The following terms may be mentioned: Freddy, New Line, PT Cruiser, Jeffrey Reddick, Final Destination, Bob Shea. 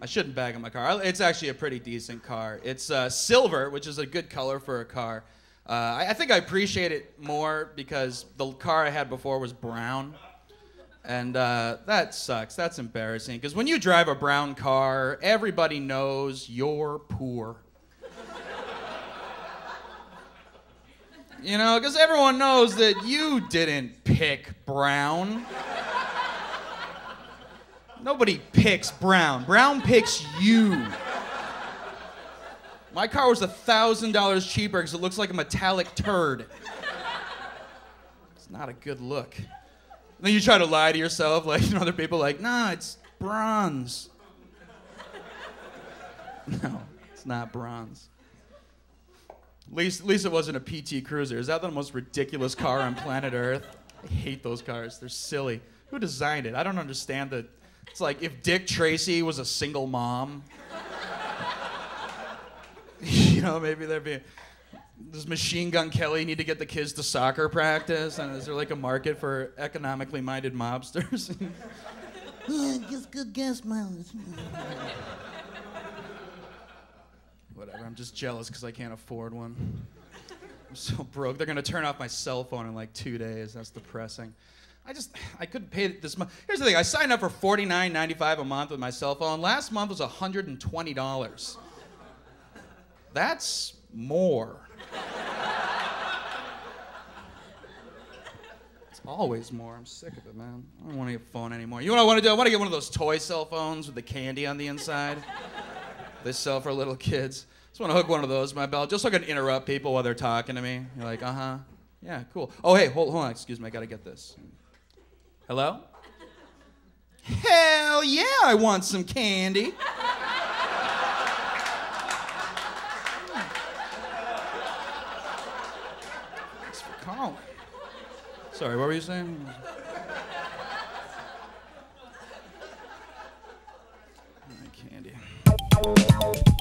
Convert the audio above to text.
I shouldn't bag in my car. It's actually a pretty decent car. It's silver, which is a good color for a car. I think I appreciate it more because the car I had before was brown. And that sucks. That's embarrassing. Because when you drive a brown car, everybody knows you're poor. You know, because everyone knows that you didn't pick brown. Nobody picks brown. Brown picks you. My car was $1,000 cheaper because it looks like a metallic turd. It's not a good look. Then you try to lie to yourself, like, you know, other people like, nah, it's bronze. No, it's not bronze. At least it wasn't a PT Cruiser. Is that the most ridiculous car on planet Earth? I hate those cars. They're silly. Who designed it? I don't understand the... It's like if Dick Tracy was a single mom. You know, maybe there'd be... Does Machine Gun Kelly need to get the kids to soccer practice? And is there like a market for economically minded mobsters? Just good gas mileage. Whatever, I'm just jealous because I can't afford one. I'm so broke. They're going to turn off my cell phone in like 2 days. That's depressing. I couldn't pay this much. Here's the thing, I signed up for $49.95 a month with my cell phone. Last month was $120. That's more. It's always more. I'm sick of it, man. I don't want to get a phone anymore. You know what I want to do? I want to get one of those toy cell phones with the candy on the inside. They sell for little kids. Just want to hook one of those in my belt, just so I can interrupt people while they're talking to me. You're like, uh-huh. Yeah, cool. Oh, hey, hold on. Excuse me, I got to get this. Hello? Hell yeah, I want some candy. Oh. Sorry, what were you saying? All right, candy.